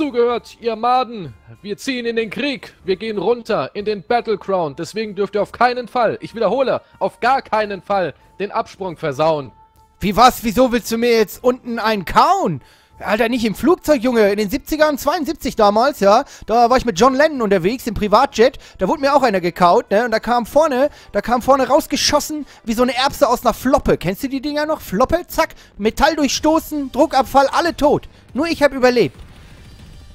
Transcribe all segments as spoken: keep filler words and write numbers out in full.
Zugehört, ihr Maden! Wir ziehen in den Krieg! Wir gehen runter in den Battleground! Deswegen dürft ihr auf keinen Fall, ich wiederhole, auf gar keinen Fall den Absprung versauen! Wie was? Wieso willst du mir jetzt unten einen kauen? Alter, nicht im Flugzeug, Junge! In den siebzigern, zweiundsiebzig damals, ja? Da war ich mit John Lennon unterwegs, im Privatjet. Da wurde mir auch einer gekaut, ne? Und da kam vorne, da kam vorne rausgeschossen wie so eine Erbse aus einer Floppe. Kennst du die Dinger noch? Floppe, zack, Metall durchstoßen, Druckabfall, alle tot. Nur ich habe überlebt.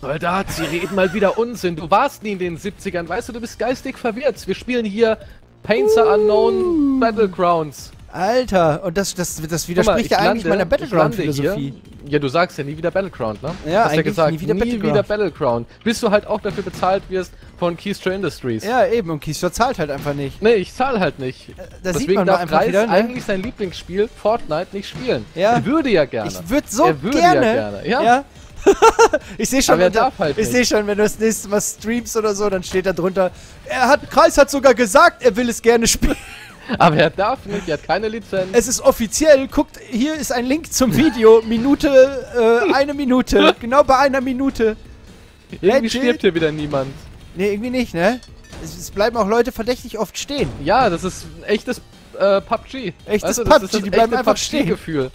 Soldat, Sie reden mal wieder Unsinn. Du warst nie in den siebzigern, weißt du, du bist geistig verwirrt. Wir spielen hier Painter Unknown Battlegrounds. Alter, und das, das, das widerspricht mal, ja eigentlich lande, meiner Battleground-Philosophie. Ja, du sagst ja nie wieder Battleground, ne? Ja, hast eigentlich ja gesagt, nie wieder, nie wieder Battleground. Bis du halt auch dafür bezahlt wirst von Keystone Industries. Ja, eben, und Keystone zahlt halt einfach nicht. Nee, ich zahle halt nicht. Äh, das Deswegen sieht man darf einfach Reis wieder, ne? eigentlich sein Lieblingsspiel Fortnite nicht spielen. Ja. Er würde ja gerne. Ich würde so er würde gerne. Ja, gerne. Ja. Ja. Ich sehe schon, halt seh schon, wenn du das nächste Mal streamst oder so, dann steht da drunter, er hat, Kreis hat sogar gesagt, er will es gerne spielen. Aber er darf nicht, er hat keine Lizenz. Es ist offiziell, guckt, hier ist ein Link zum Video, Minute, äh, eine Minute, genau bei einer Minute. Irgendwie Legit. Stirbt hier wieder niemand. Ne, irgendwie nicht, ne? Es, es bleiben auch Leute verdächtig oft stehen. Ja, das ist ein echtes äh, P U B G. Echtes weißt du, P U B G, das ist das die bleiben einfach stehen. Gefühl.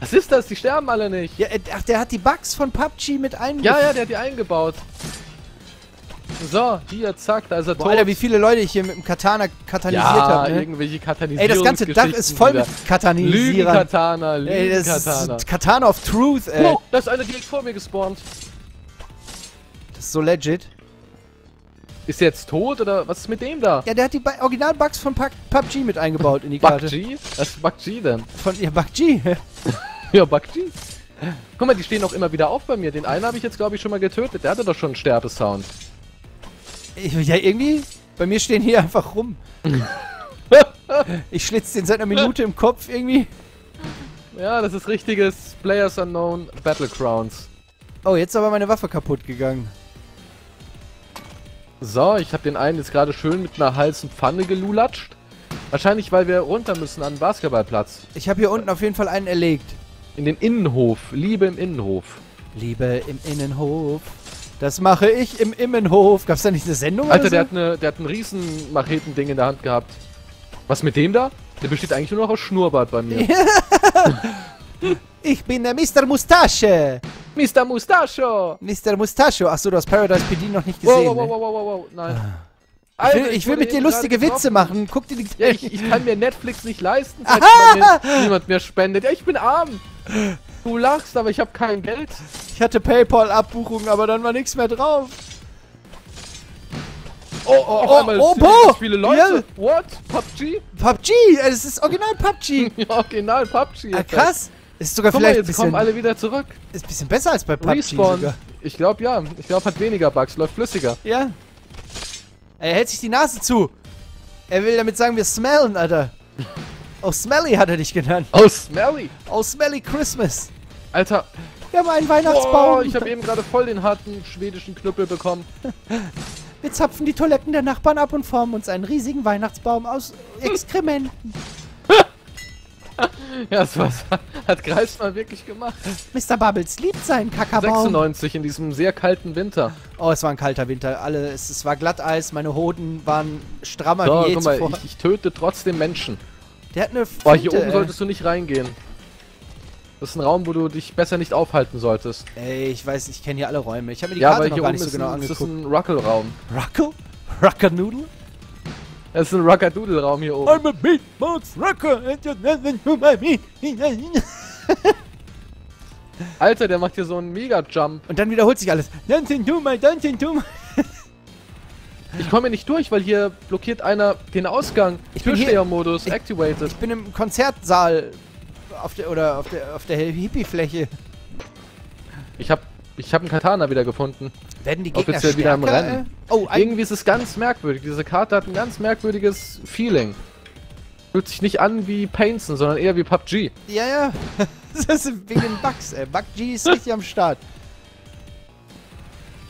Was ist das? Die sterben alle nicht. Ja, ach, der hat die Bugs von P U B G mit eingebaut. Ja, ja, der hat die eingebaut. So, hier, zack, da ist er Boah, tot. Alter, wie viele Leute ich hier mit dem Katana katanisiert ja, habe. Ja, ne? irgendwelche Katanisierungs- Ey, das ganze Dach ist voll wieder. mit Katanisierern. Lügen-Katana, Lügen-Katana. Katana of Truth, ey. Oh, da ist einer direkt vor mir gespawnt. Das ist so legit. Ist der jetzt tot oder was ist mit dem da? Ja, der hat die Original-Bugs von P U B G mit eingebaut in die Karte. P U B G? Was ist P U B G denn? Von, ja, P U B G. Ja, P U B G. Guck mal, die stehen auch immer wieder auf bei mir. Den einen habe ich jetzt, glaube ich, schon mal getötet. Der hatte doch schon einen Sterbesound. Ja, irgendwie. Bei mir stehen hier einfach rum. Ich schlitze den seit einer Minute im Kopf irgendwie. Ja, das ist richtiges Players Unknown Battlegrounds. Oh, jetzt ist aber meine Waffe kaputt gegangen. So, ich habe den einen jetzt gerade schön mit einer Hals- und Pfanne gelulatscht. Wahrscheinlich, weil wir runter müssen an den Basketballplatz. Ich habe hier unten auf jeden Fall einen erlegt. In den Innenhof. Liebe im Innenhof. Liebe im Innenhof. Das mache ich im Innenhof. Gab's da nicht eine Sendung Alter, oder so? der hat eine, der hat ein riesen Macheten-Ding in der Hand gehabt. Was mit dem da? Der besteht eigentlich nur noch aus Schnurrbart bei mir. Ich bin der Mister Mustache. Mister Mustacho! Mister Mustacho! Achso, du hast Paradise P D noch nicht gesehen. Wow, wow, wow, wow, wow, wow. Nein. Alter, ich will, ich will mit dir lustige Witze machen. Guck dir die. Ja, ich, ich kann mir Netflix nicht leisten, falls mir niemand mehr spendet. Ja, ich bin arm. Du lachst, aber ich habe kein Geld. Ich hatte PayPal-Abbuchungen, aber dann war nichts mehr drauf. Oh, oh, oh, oh, oh, viele Leute. Yeah. What? P U B G? P U B G? Das ist original P U B G. Ja, original P U B G. Ah, krass. Ist sogar Guck vielleicht mal, jetzt bisschen, kommen alle wieder zurück. Ist ein bisschen besser als bei P U B G Respawn. Sogar. Ich glaube ja. Ich glaube hat weniger Bugs, läuft flüssiger. Ja. Er hält sich die Nase zu. Er will damit sagen, wir smellen, Alter. Oh, Smelly hat er dich genannt. Oh, Smelly. Oh, Smelly Christmas. Alter. Wir haben einen Weihnachtsbaum. Oh, ich habe eben gerade voll den harten schwedischen Knüppel bekommen. Wir zapfen die Toiletten der Nachbarn ab und formen uns einen riesigen Weihnachtsbaum aus Exkrementen. Ja, das war's. Hat Greis mal wirklich gemacht. Mister Bubbles liebt seinen Kakabaum. sechsundneunzig in diesem sehr kalten Winter. Oh, es war ein kalter Winter. Alle, es, es war Glatteis, meine Hoden waren strammer so, wie je guck mal, zuvor. Ich, ich töte trotzdem Menschen. Der hat eine Finte, Boah, hier oben ey. solltest du nicht reingehen. Das ist ein Raum, wo du dich besser nicht aufhalten solltest. Ey, ich weiß, ich kenne hier alle Räume. Ich habe mir die ja, Karte noch gar nicht so genau ein, angeguckt. Ja, aber hier oben ist ein Ruckel-Raum. Ruckel? Ruckernoodle? Das ist ein Ruckadoodle-Raum hier oben. I'm a beatbox rocker and you're nothing to my meat. Alter, der macht hier so einen Mega-Jump. Und dann wiederholt sich alles. Dancing to my, dancing to my. Ich komme nicht durch, weil hier blockiert einer den Ausgang. Türsteher-Modus activated. Ich, ich bin im Konzertsaal. Auf der, oder auf der, auf der Hippie-Fläche. Ich hab... Ich habe einen Katana wieder gefunden. Werden die Gegner stärker, wieder am Rennen. Oh, irgendwie ist es ganz merkwürdig. Diese Karte hat ein ganz merkwürdiges Feeling. Fühlt sich nicht an wie Painten, sondern eher wie P U B G. Ja, ja. Das ist wegen den Bugs, ey. P U B G ist richtig am Start.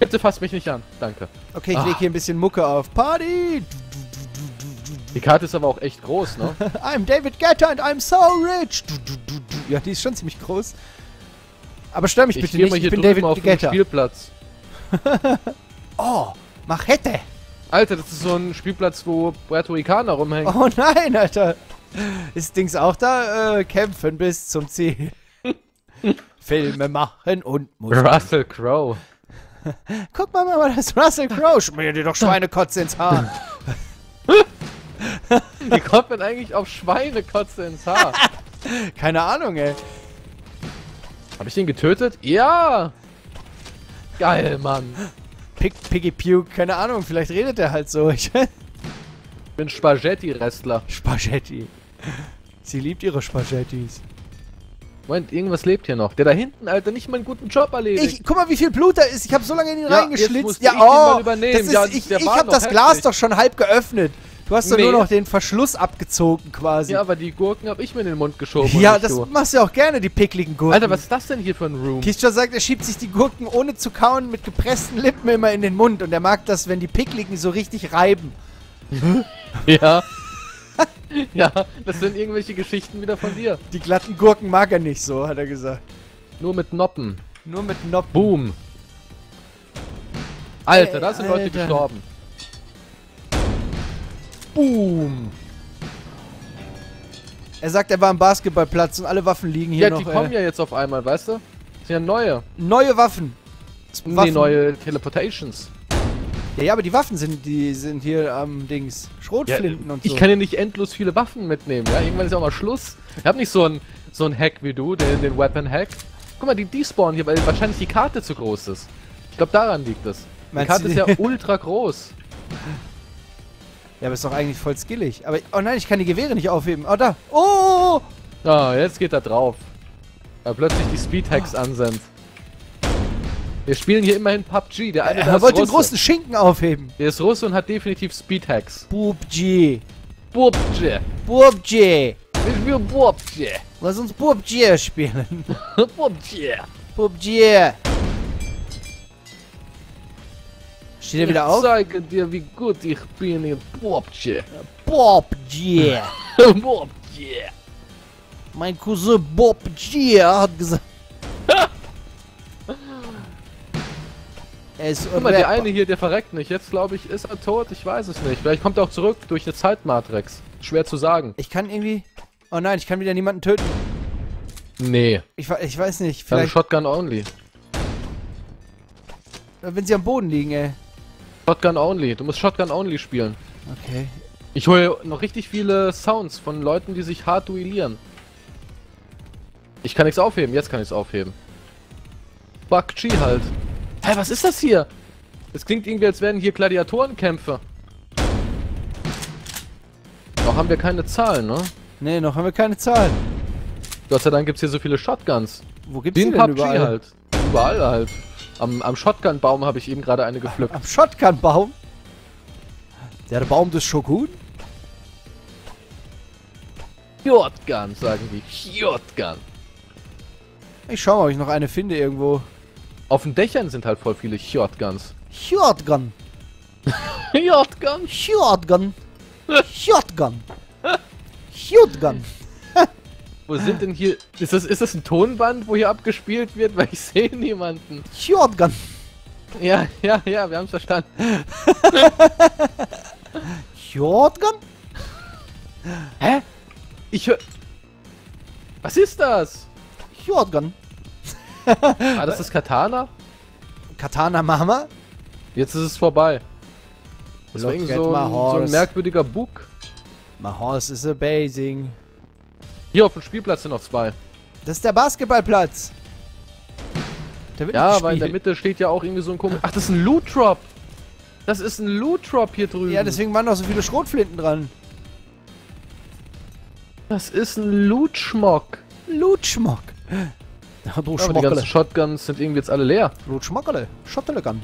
Bitte fasst mich nicht an. Danke. Okay, ich ah. lege hier ein bisschen Mucke auf. Party! Die Karte ist aber auch echt groß, ne? I'm David Guetta and I'm so rich! Ja, die ist schon ziemlich groß. Aber stör mich ich bitte nicht, mal hier ich bin David auf dem Spielplatz. Oh, Machete. Alter, das ist so ein Spielplatz, wo Puerto Ricaner rumhängen. Oh nein, Alter. Ist Dings auch da? Äh, kämpfen bis zum Ziel. Filme machen und Musik. Russell Crowe. Guck mal, Mama, das ist Russell Crowe. Schmier dir doch Schweinekotze ins Haar. Wie kommt man eigentlich auf Schweinekotze ins Haar? Keine Ahnung, ey. Hab ich den getötet? Ja! Geil, Mann. Pick, Piggy Puke, keine Ahnung, vielleicht redet er halt so. Ich bin Spaghetti-Wrestler. Spaghetti. Sie liebt ihre Spaghettis. Moment, irgendwas lebt hier noch. Der da hinten, Alter, nicht mal einen guten Job erledigt. Ich, guck mal, wie viel Blut da ist. Ich hab so lange in ihn ja, reingeschlitzt. Ja, ich oh, den mal das ist, ja, ich, ich hab das heftig. Glas doch schon halb geöffnet. Du hast doch nee. nur noch den Verschluss abgezogen quasi. Ja, aber die Gurken hab ich mir in den Mund geschoben. Ja, das so. machst du auch gerne, die pickligen Gurken. Alter, was ist das denn hier für ein Room? Keystone sagt, er schiebt sich die Gurken ohne zu kauen mit gepressten Lippen immer in den Mund. Und er mag das, wenn die pickligen so richtig reiben. Ja. Ja, das sind irgendwelche Geschichten wieder von dir. Die glatten Gurken mag er nicht so, hat er gesagt. Nur mit Noppen. Nur mit Noppen. Boom. Alter, da sind Leute gestorben. Boom. Er sagt, er war am Basketballplatz und alle Waffen liegen hier noch. Ja, die kommen ja jetzt auf einmal, weißt du? Das sind ja neue. Neue Waffen. Nee, neue Teleportations. Ja, ja, aber die Waffen sind, die sind hier am ähm, Dings. Schrotflinten ja, und so. Ich kann ja nicht endlos viele Waffen mitnehmen, ja? Irgendwann ist ja auch mal Schluss. Ich hab nicht so einen so einen Hack wie du, den, den Weapon-Hack. Guck mal, die despawnen hier, weil wahrscheinlich die Karte zu groß ist. Ich glaube, daran liegt das. Die Meinst Karte ist ja ultra groß. Ja, aber ist doch eigentlich voll skillig. Aber, oh nein, ich kann die Gewehre nicht aufheben. Oh, da. Oh! Ah, jetzt geht er drauf. Weil plötzlich die Speedhacks oh. ansendet. Wir spielen hier immerhin P U B G. Der eine, der er wollte Russe. den großen Schinken aufheben. Der ist Russe und hat definitiv Speedhacks. P U B G. P U B G. P U B G. Wir spielen P U B G. Lass uns P U B G spielen. P U B G. P U B G. Steht er wieder auf? Ich zeige dir, wie gut ich bin in P U B G. P U B G. P U B G. Mein Cousin P U B G hat gesagt... Er ist Guck mal, der eine hier, der verreckt nicht. Jetzt, glaube ich, ist er tot. Ich weiß es nicht. Vielleicht kommt er auch zurück durch eine Zeitmatrix. Schwer zu sagen. Ich kann irgendwie... Oh nein, ich kann wieder niemanden töten. Nee. Ich, ich weiß nicht, vielleicht... Also Shotgun only. Wenn sie am Boden liegen, ey. Shotgun Only. Du musst Shotgun Only spielen. Okay. Ich hole noch richtig viele Sounds von Leuten, die sich hart duellieren. Ich kann nichts aufheben. Jetzt kann ich es aufheben. P U B G halt. Hä, hey, was ist das hier? Es klingt irgendwie, als wären hier Gladiatorenkämpfe. Noch haben wir keine Zahlen, ne? Ne, noch haben wir keine Zahlen. Gott sei Dank gibt's hier so viele Shotguns. Wo gibt's die denn P U B G überall? Halt. Überall halt. Am, am Shotgun-Baum habe ich eben gerade eine gepflückt. Am Shotgun-Baum? Der Baum des Shogun? Shotgun, sagen die. Shotgun. Ich schau mal, ob ich noch eine finde irgendwo. Auf den Dächern sind halt voll viele Shotguns. Shotgun. Shotgun. Shotgun. Shotgun. Shotgun. Wo sind denn hier... Ist das, ist das ein Tonband, wo hier abgespielt wird? Weil ich sehe niemanden. Shotgun. Ja, ja, ja, wir haben's verstanden. Shotgun? Hä? Ich höre... Was ist das? Shotgun. Ah, das ist Katana? Katana Mama? Jetzt ist es vorbei. Das war irgendwie so ein, so ein merkwürdiger Bug. My horse is amazing. Hier auf dem Spielplatz sind noch zwei. Das ist der Basketballplatz. Da wird ja, weil in der Mitte steht ja auch irgendwie so ein komisch... Ach, das ist ein Loot-Drop. Das ist ein Loot-Drop hier drüben. Ja, deswegen waren noch so viele Schrotflinten dran. Das ist ein Loot-Schmock. Loot-Schmock. Ja, du ja, aber die ganzen Shotguns sind irgendwie jetzt alle leer. Loot-Schmockerle. Schottelegan.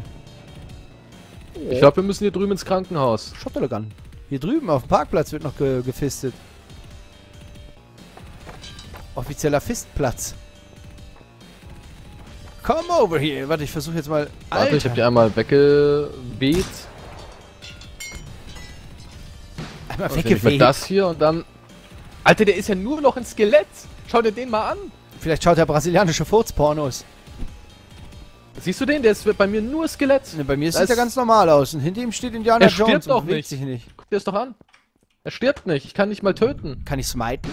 Oh. Ich glaube, wir müssen hier drüben ins Krankenhaus. Schottelegan. Hier drüben auf dem Parkplatz wird noch ge gefistet. Offizieller Fistplatz. Come over here. Warte, ich versuche jetzt mal... Alter. Warte, ich hab die einmal weggeweht. Einmal weggeweht. Mit das hier und dann... Alter, der ist ja nur noch ein Skelett. Schau dir den mal an. Vielleicht schaut er brasilianische Furzpornos. Siehst du den? Der ist bei mir nur Skelett. Ne, bei mir sieht er ganz normal aus. Und hinter ihm steht Indiana Jones. Er stirbt doch nicht. Sich nicht. Guck dir das doch an. Er stirbt nicht. Ich kann nicht mal töten. Kann ich smiten?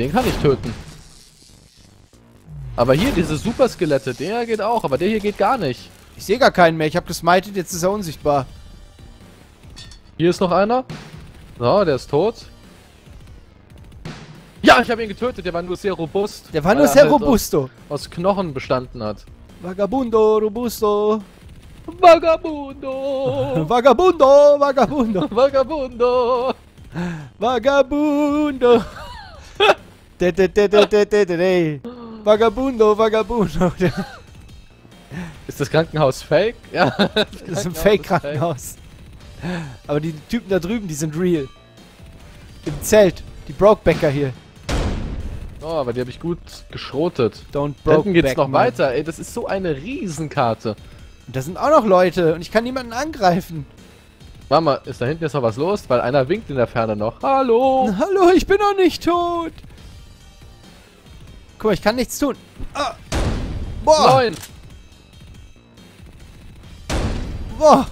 Den kann ich töten. Aber hier, diese Superskelette, der geht auch. Aber der hier geht gar nicht. Ich sehe gar keinen mehr. Ich habe gesmited, jetzt ist er unsichtbar. Hier ist noch einer. So, der ist tot. Ja, ich habe ihn getötet. Der war nur sehr robust. Der war nur sehr robusto. Aus, aus Knochen bestanden hat. Vagabundo, robusto. Vagabundo. Vagabundo, vagabundo. Vagabundo. Vagabundo. De, de, de, de, de, de, de. Vagabundo, vagabundo. Ist das Krankenhaus fake? Ja. Das ist ein Fake-Krankenhaus. Aber die Typen da drüben, die sind real. Im Zelt. Die Brokebacker hier. Oh, aber die habe ich gut geschrotet. Don't broke Hinten geht's back, noch weiter. Man. Ey, das ist so eine Riesenkarte. Und da sind auch noch Leute. Und ich kann niemanden angreifen. Mama, ist da hinten jetzt noch was los? Weil einer winkt in der Ferne noch. Hallo. Na, hallo, ich bin noch nicht tot. Guck mal, ich kann nichts tun. Ah. Boah. Neun. Boah.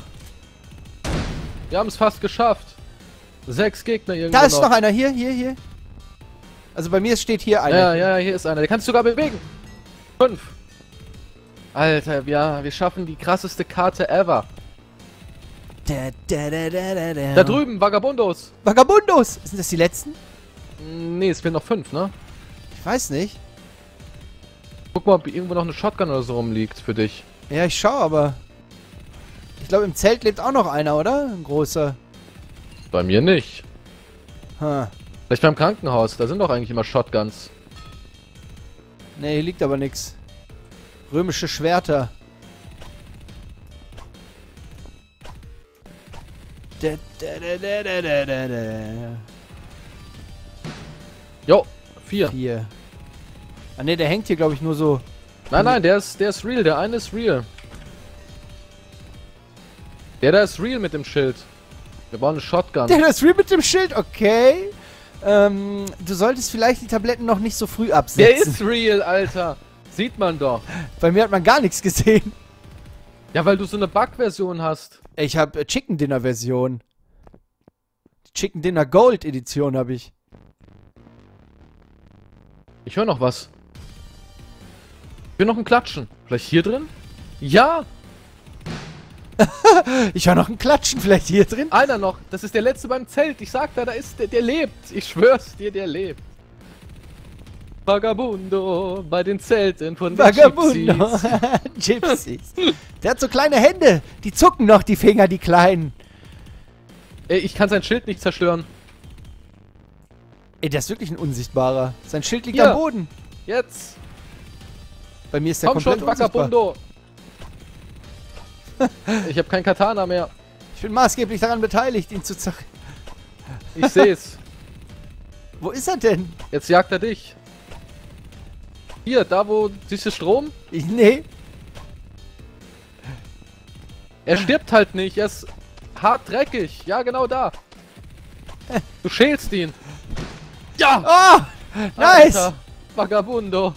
Wir haben es fast geschafft. Sechs Gegner irgendwo. Da ist noch, noch einer. Hier, hier, hier. Also bei mir steht hier einer. Ja, ja, hier ist einer. Der kannst du sogar bewegen. Fünf. Alter, ja, wir schaffen die krasseste Karte ever. Da, da, da, da, da, da. Da drüben, Vagabundos. Vagabundos! Sind das die letzten? Nee, es fehlen noch fünf, ne? Ich weiß nicht. Guck mal, ob irgendwo noch eine Shotgun oder so rumliegt für dich. Ja, ich schau, aber... Ich glaube, im Zelt lebt auch noch einer, oder? Ein großer. Bei mir nicht. Hm. Vielleicht beim Krankenhaus, da sind doch eigentlich immer Shotguns. Ne, hier liegt aber nichts. Römische Schwerter. Jo, vier. Vier. Ah ne, der hängt hier glaube ich nur so. Nein, nein, der ist, der ist real, der eine ist real. Der da ist real mit dem Schild. Wir brauchen eine Shotgun. Der da ist real mit dem Schild, okay. Ähm, du solltest vielleicht die Tabletten noch nicht so früh absetzen. Der ist real, Alter. Sieht man doch. Bei mir hat man gar nichts gesehen. Ja, weil du so eine Bug-Version hast. Ich habe Chicken Dinner-Version. Chicken Dinner Gold Edition habe ich. Ich höre noch was. Ich höre noch ein Klatschen. Vielleicht hier drin? Ja! Ich höre noch ein Klatschen, vielleicht hier drin? Einer noch. Das ist der letzte beim Zelt. Ich sag da, da ist der, der lebt. Ich schwör's dir, der lebt. Vagabundo bei den Zelten von den Gypsies. Gypsies. Der hat so kleine Hände. Die zucken noch die Finger, die kleinen. Ey, ich kann sein Schild nicht zerstören. Ey, der ist wirklich ein Unsichtbarer. Sein Schild liegt hier am Boden. Jetzt. Bei mir ist der Komm komplett schon, Vagabundo. Ich habe keinen Katana mehr. Ich bin maßgeblich daran beteiligt, ihn zu zerren. Ich seh's. Wo ist er denn? Jetzt jagt er dich. Hier, da wo... Siehst du Strom? Ich, nee. Er stirbt halt nicht. Er ist hart dreckig. Ja, genau da. Du schälst ihn. Ja! Oh, nice! Alter. Vagabundo.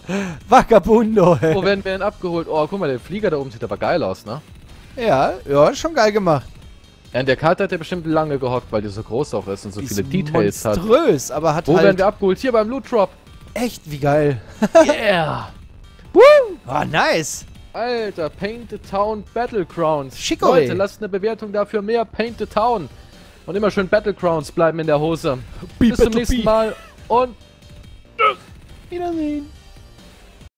Vagabundo, ey. Wo werden wir denn abgeholt? Oh, guck mal, der Flieger da oben sieht aber geil aus, ne? Ja, ja, schon geil gemacht. Ja, in der Karte hat er bestimmt lange gehockt, weil die so groß auch ist und so die viele Details hat. Monströs, aber hat Wo halt werden wir abgeholt? Hier beim Loot Drop. Echt, wie geil. Yeah. Woo! Oh, nice. Alter, Paint the Town Battlegrounds. Schick euch. Leute, lasst eine Bewertung dafür mehr. Paint the Town. Und immer schön Battlegrounds bleiben in der Hose. Bis zum nächsten Mal und... Wiedersehen.